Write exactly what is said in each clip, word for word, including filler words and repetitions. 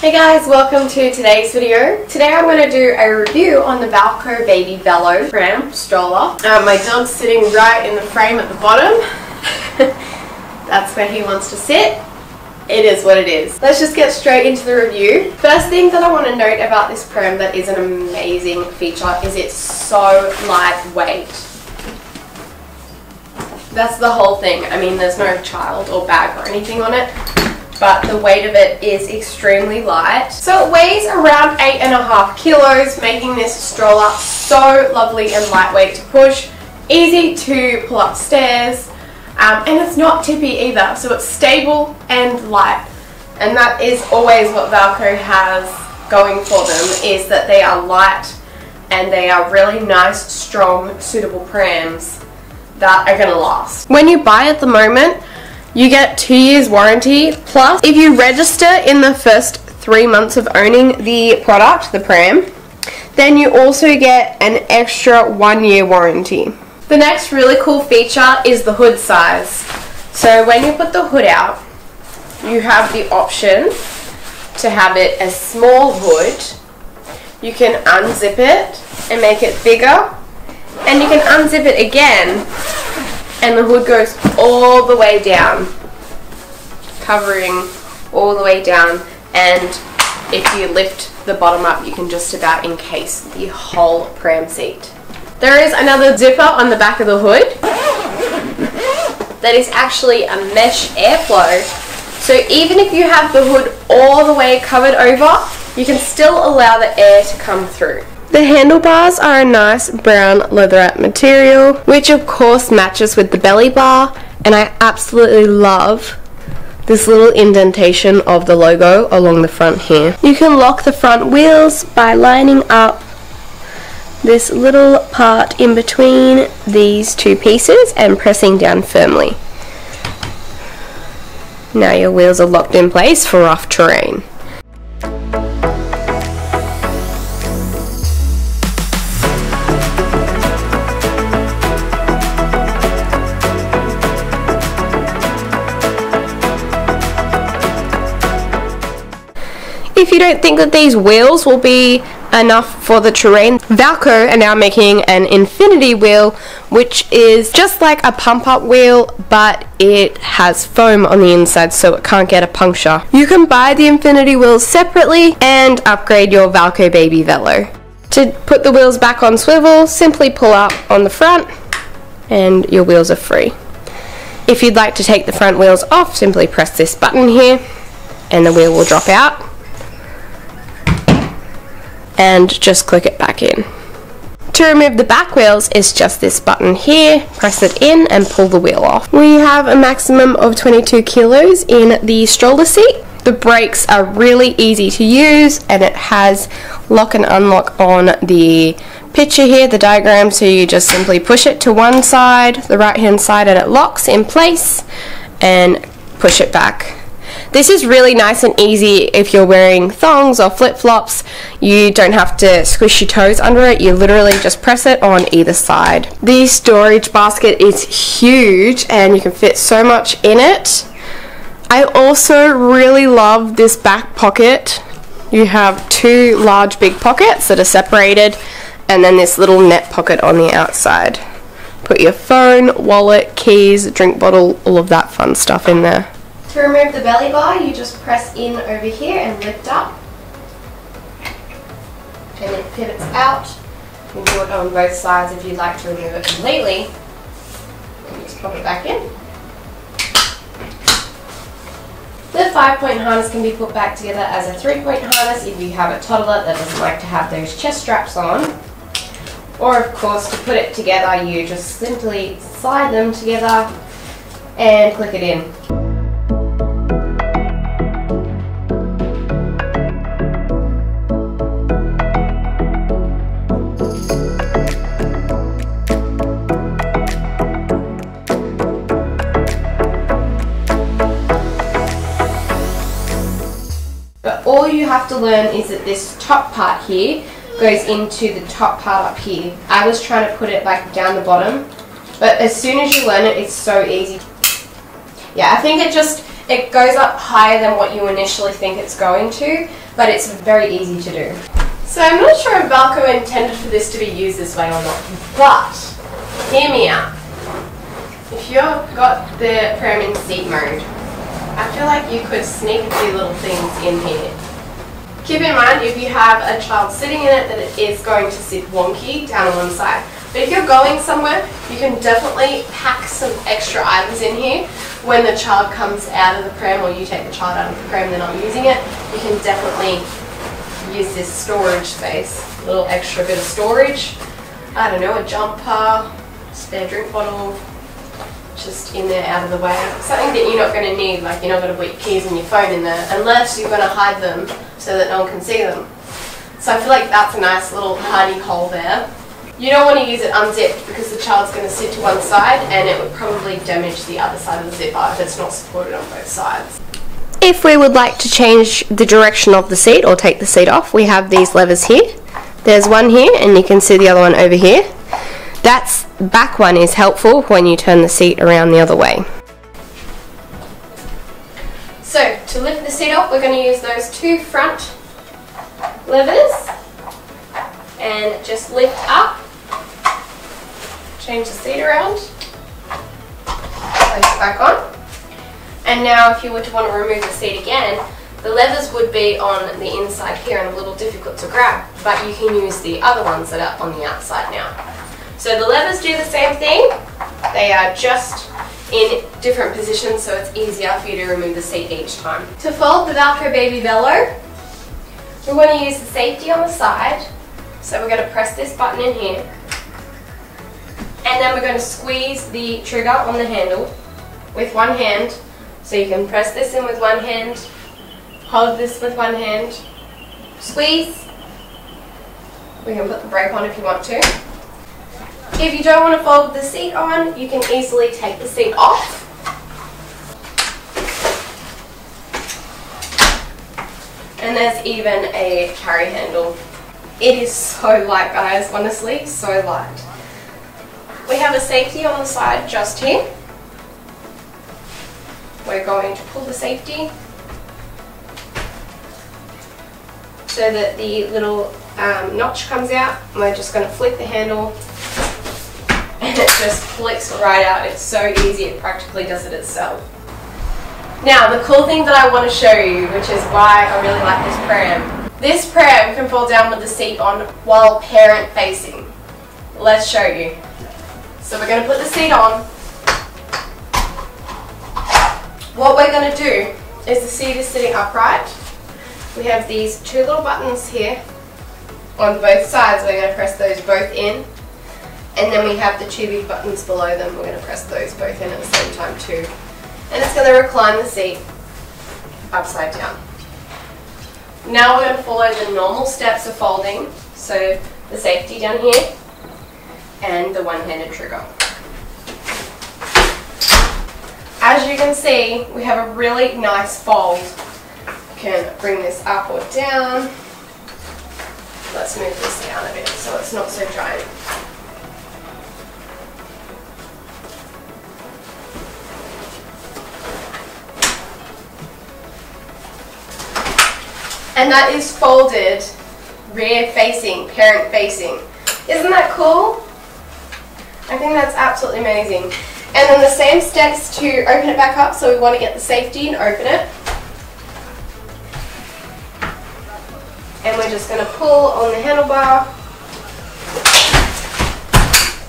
Hey guys, welcome to today's video. Today I'm going to do a review on the Valco Baby Velo pram stroller. Um, my dog's sitting right in the frame at the bottom. That's where he wants to sit. It is what it is. Let's just get straight into the review. First thing that I want to note about this pram that is an amazing feature is it's so lightweight. That's the whole thing. I mean, there's no child or bag or anything on it, but the weight of it is extremely light. So it weighs around eight and a half kilos, making this stroller so lovely and lightweight to push, easy to pull up stairs, um, and it's not tippy either, so it's stable and light. And that is always what Valco has going for them, is that they are light and they are really nice, strong, suitable prams that are gonna last. When you buy at the moment, you get two years warranty, plus if you register in the first three months of owning the product, the pram, then you also get an extra one year warranty. The next really cool feature is the hood size. So when you put the hood out, you have the option to have it a small hood. You can unzip it and make it bigger, and you can unzip it again, and the hood goes all the way down, covering all the way down, and if you lift the bottom up, you can just about encase the whole pram seat. There is another zipper on the back of the hood that is actually a mesh airflow, so even if you have the hood all the way covered over, you can still allow the air to come through. The handlebars are a nice brown leatherette material, which of course matches with the belly bar, and I absolutely love this little indentation of the logo along the front here. You can lock the front wheels by lining up this little part in between these two pieces and pressing down firmly. Now your wheels are locked in place for rough terrain. If you don't think that these wheels will be enough for the terrain, Valco are now making an Infinity wheel, which is just like a pump-up wheel, but it has foam on the inside so it can't get a puncture. You can buy the Infinity wheels separately and upgrade your Valco Baby Velo. To put the wheels back on swivel, simply pull up on the front and your wheels are free. If you'd like to take the front wheels off, simply press this button here and the wheel will drop out, and just click it back in. To remove the back wheels is just this button here, press it in and pull the wheel off. We have a maximum of twenty-two kilos in the stroller seat. The brakes are really easy to use, and it has lock and unlock on the picture here, the diagram, so you just simply push it to one side, the right hand side, and it locks in place, and push it back. This is really nice and easy if you're wearing thongs or flip-flops. You don't have to squish your toes under it. You literally just press it on either side. The storage basket is huge and you can fit so much in it. I also really love this back pocket. You have two large big pockets that are separated, and then this little net pocket on the outside. Put your phone, wallet, keys, drink bottle, all of that fun stuff in there. To remove the belly bar, you just press in over here and lift up, and it pivots out. You can do it on both sides if you'd like to remove it completely, and just pop it back in. The five-point harness can be put back together as a three-point harness if you have a toddler that doesn't like to have those chest straps on, or of course to put it together you just simply slide them together and click it in. to learn is that this top part here goes into the top part up here. I was trying to put it like down the bottom, but as soon as you learn it, it's so easy. Yeah, I think it just, it goes up higher than what you initially think it's going to, but it's very easy to do. So I'm not sure if Valco intended for this to be used this way or not, but hear me out. If you've got the pram in seat mode, I feel like you could sneak a few little things in here. Keep in mind, if you have a child sitting in it, that it is going to sit wonky down on one side. But if you're going somewhere, you can definitely pack some extra items in here. When the child comes out of the pram, or you take the child out of the pram, they're not using it, you can definitely use this storage space. A little extra bit of storage. I don't know, a jumper, spare drink bottle, just in there, out of the way. Something that you're not going to need, like you're not going to put your keys and your phone in there, unless you're going to hide them so that no one can see them. So I feel like that's a nice little hidey hole there. You don't want to use it unzipped because the child's going to sit to one side and it would probably damage the other side of the zipper if it's not supported on both sides. If we would like to change the direction of the seat or take the seat off, we have these levers here. There's one here and you can see the other one over here. That back one is helpful when you turn the seat around the other way. So, to lift the seat up, we're going to use those two front levers and just lift up, change the seat around, place it back on. And now if you were to want to remove the seat again, the levers would be on the inside here and a little difficult to grab, but you can use the other ones that are on the outside now. So the levers do the same thing, they are just in different positions so it's easier for you to remove the seat each time. To fold the Valco Baby Velo, we want to use the safety on the side, so we're going to press this button in here and then we're going to squeeze the trigger on the handle with one hand, so you can press this in with one hand, hold this with one hand, squeeze, we can put the brake on if you want to. If you don't want to fold the seat on, you can easily take the seat off. And there's even a carry handle. It is so light, guys, honestly, so light. We have a safety on the side just here. We're going to pull the safety so that the little um, notch comes out. We're just going to flick the handle. And it just flicks right out. It's so easy, it practically does it itself. Now, the cool thing that I want to show you, which is why I really like this pram. This pram can fall down with the seat on while parent facing. Let's show you. So we're going to put the seat on. What we're going to do is the seat is sitting upright. We have these two little buttons here on both sides. We're going to press those both in. And then we have the two big buttons below them. We're going to press those both in at the same time too. And it's going to recline the seat upside down. Now we're going to follow the normal steps of folding. So the safety down here and the one-handed trigger. As you can see, we have a really nice fold. You can bring this up or down. Let's move this down a bit so it's not so giant. And that is folded, rear facing, parent facing. Isn't that cool? I think that's absolutely amazing. And then the same steps to open it back up, so we want to get the safety and open it. And we're just going to pull on the handlebar.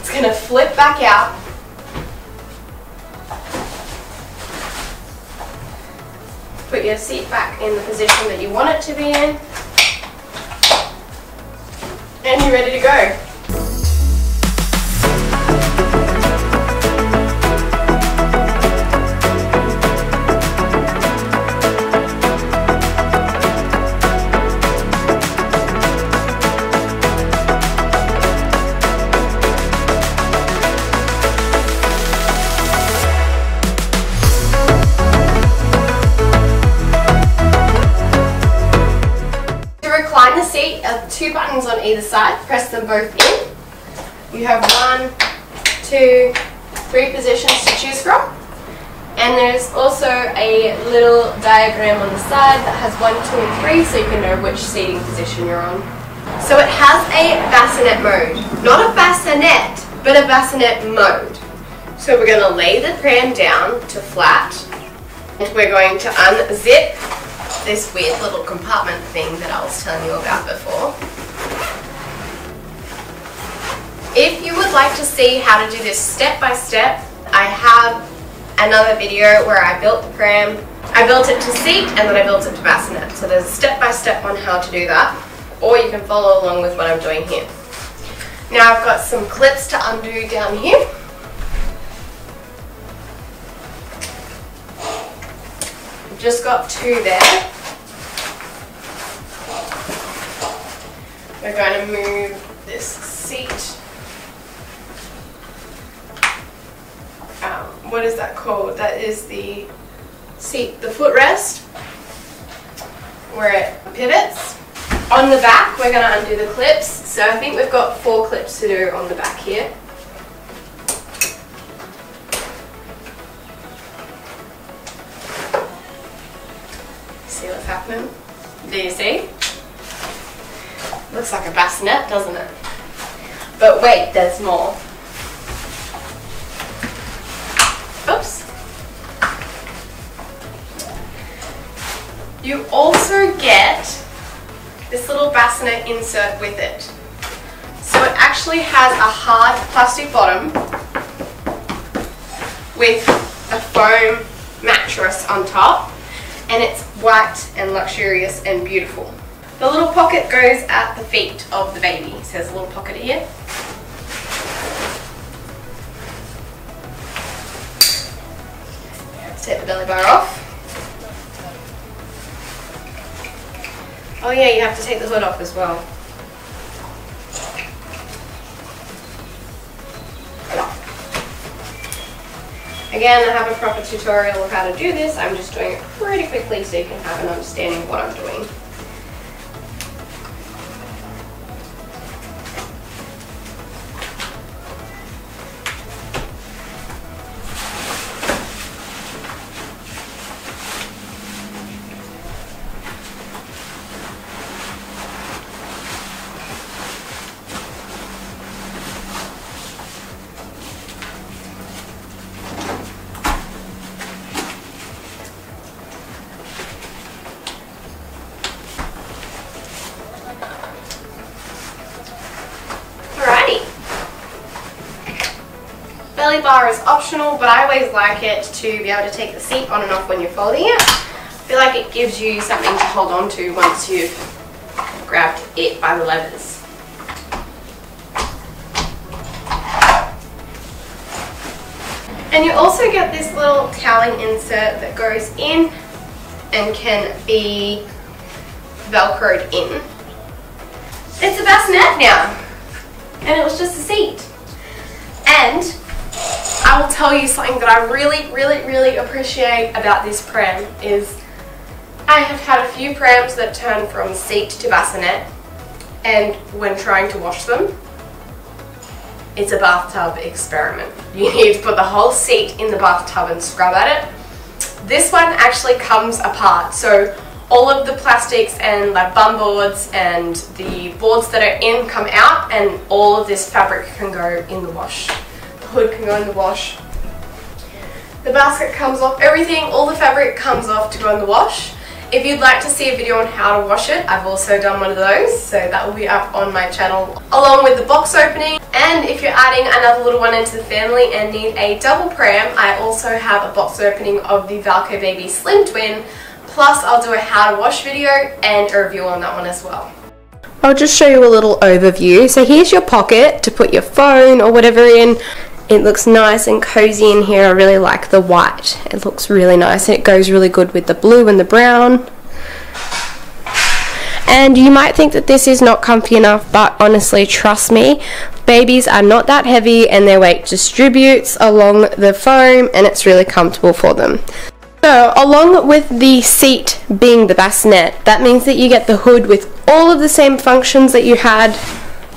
It's going to flip back out. Put your seat back in the position that you want it to be in, and you're ready to go. either side, press them both in. You have one, two, three positions to choose from, and there's also a little diagram on the side that has one, two and three so you can know which seating position you're on. So it has a bassinet mode, not a bassinet, but a bassinet mode. So we're going to lay the pram down to flat, and we're going to unzip this weird little compartment thing that I was telling you about before. If you would like to see how to do this step by step, I have another video where I built the pram. I built it to seat and then I built it to bassinet. So there's a step by step on how to do that, or you can follow along with what I'm doing here. Now I've got some clips to undo down here. Just got two there. We're going to move this seat. Um, what is that called? That is the seat, the footrest, where it pivots. On the back, we're going to undo the clips. So I think we've got four clips to do on the back here. See what's happening? Do you see? Looks like a bassinet, doesn't it? But wait, there's more. Oops. You also get this little bassinet insert with it. So it actually has a hard plastic bottom with a foam mattress on top. And it's white and luxurious and beautiful. The little pocket goes at the feet of the baby. So there's a little pocket here. Take the belly bar off. Oh yeah, you have to take the hood off as well. Again, I have a proper tutorial of how to do this. I'm just doing it pretty quickly so you can have an understanding of what I'm doing. Belly bar is optional, but I always like it to be able to take the seat on and off when you're folding it. I feel like it gives you something to hold on to once you've grabbed it by the levers. And you also get this little toweling insert that goes in and can be velcroed in. It's a bassinet now, and it was just a seat. And I will tell you something that I really, really, really appreciate about this pram is I have had a few prams that turn from seat to bassinet, and when trying to wash them, it's a bathtub experiment. You need to put the whole seat in the bathtub and scrub at it. This one actually comes apart, so all of the plastics and like bum boards and the boards that are in come out, and all of this fabric can go in the wash. The hood can go in the wash. The basket comes off, everything, all the fabric comes off to go in the wash. If you'd like to see a video on how to wash it, I've also done one of those, so that will be up on my channel along with the box opening. And if you're adding another little one into the family and need a double pram, I also have a box opening of the Valco Baby Slim Twin. Plus, I'll do a how to wash video and a review on that one as well. I'll just show you a little overview. So here's your pocket to put your phone or whatever in. It looks nice and cozy in here. I really like the white. It looks really nice. It goes really good with the blue and the brown. And you might think that this is not comfy enough, but honestly, trust me, babies are not that heavy and their weight distributes along the foam and it's really comfortable for them. So, along with the seat being the bassinet, that means that you get the hood with all of the same functions that you had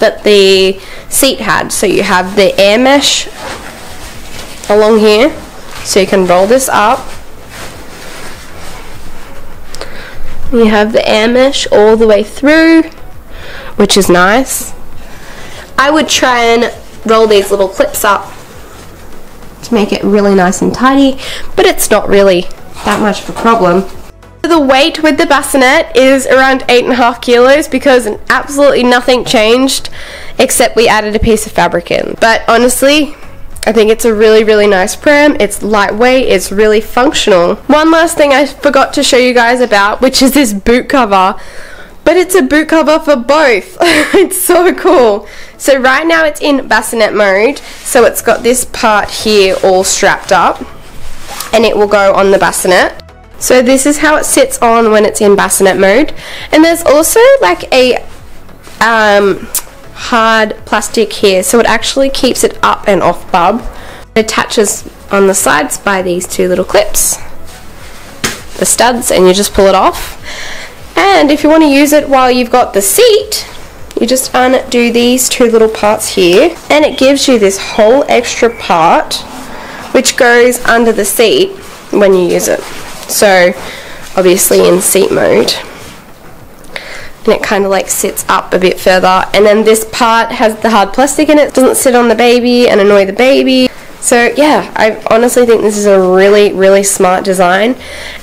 that the seat had. So you have the air mesh along here, so you can roll this up. You have the air mesh all the way through, which is nice. I would try and roll these little clips up to make it really nice and tidy, but it's not really that much of a problem. The weight with the bassinet is around eight and a half kilos because absolutely nothing changed except we added a piece of fabric in. But honestly, I think it's a really, really nice pram. It's lightweight, it's really functional. One last thing I forgot to show you guys about, which is this boot cover. But it's a boot cover for both. It's so cool. So right now it's in bassinet mode. So it's got this part here all strapped up and it will go on the bassinet. So this is how it sits on when it's in bassinet mode. And there's also like a um, hard plastic here, so it actually keeps it up and off bub. It attaches on the sides by these two little clips, the studs, and you just pull it off. And if you want to use it while you've got the seat, you just undo these two little parts here, and it gives you this whole extra part which goes under the seat when you use it. So obviously in seat mode, and it kind of like sits up a bit further, and then this part has the hard plastic in it, doesn't sit on the baby and annoy the baby. So yeah, I honestly think this is a really, really smart design,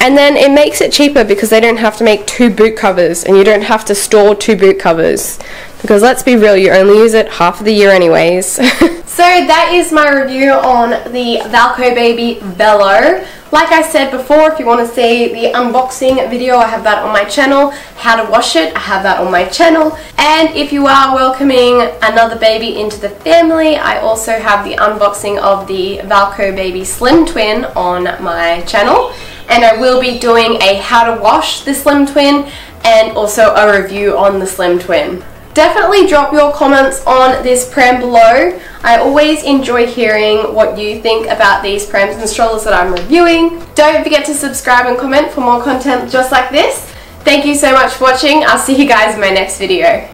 and then it makes it cheaper because they don't have to make two boot covers, and you don't have to store two boot covers because, let's be real, you only use it half of the year anyways. So that is my review on the Valco Baby Velo. Like I said before, if you want to see the unboxing video, I have that on my channel. How to wash it, I have that on my channel. And if you are welcoming another baby into the family, I also have the unboxing of the Valco Baby Slim Twin on my channel. And I will be doing a how to wash the Slim Twin and also a review on the Slim Twin. Definitely drop your comments on this pram below. I always enjoy hearing what you think about these prams and strollers that I'm reviewing. Don't forget to subscribe and comment for more content just like this. Thank you so much for watching. I'll see you guys in my next video.